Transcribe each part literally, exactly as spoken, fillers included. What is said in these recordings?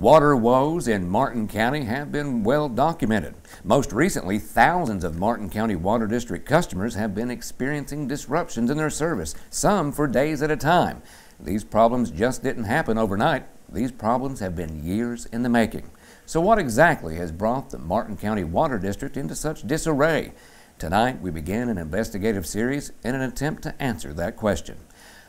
Water woes in Martin County have been well documented. Most recently, thousands of Martin County Water District customers have been experiencing disruptions in their service, some for days at a time. These problems just didn't happen overnight. These problems have been years in the making. So what exactly has brought the Martin County Water District into such disarray? Tonight, we begin an investigative series in an attempt to answer that question.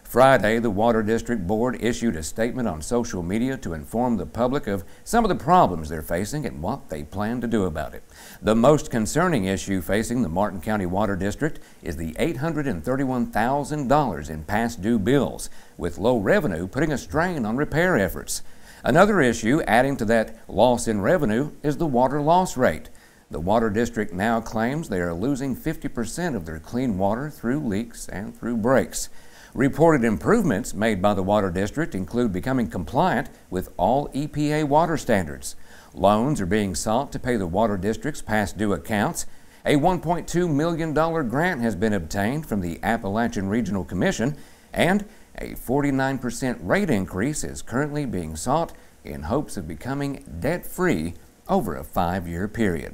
Friday, the Water District Board issued a statement on social media to inform the public of some of the problems they're facing and what they plan to do about it. The most concerning issue facing the Martin County Water District is the eight hundred thirty-one thousand dollars in past due bills, with low revenue putting a strain on repair efforts. Another issue adding to that loss in revenue is the water loss rate. The Water District now claims they are losing fifty percent of their clean water through leaks and through breaks. Reported improvements made by the Water District include becoming compliant with all E P A water standards. Loans are being sought to pay the Water District's past due accounts. A one point two million dollars grant has been obtained from the Appalachian Regional Commission, and a forty-nine percent rate increase is currently being sought in hopes of becoming debt-free over a five-year period.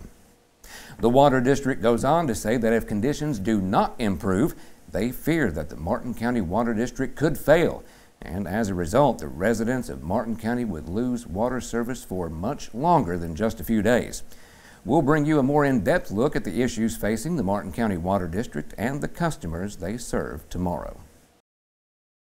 The Water District goes on to say that if conditions do not improve, they fear that the Martin County Water District could fail, and as a result, the residents of Martin County would lose water service for much longer than just a few days. We'll bring you a more in-depth look at the issues facing the Martin County Water District and the customers they serve tomorrow.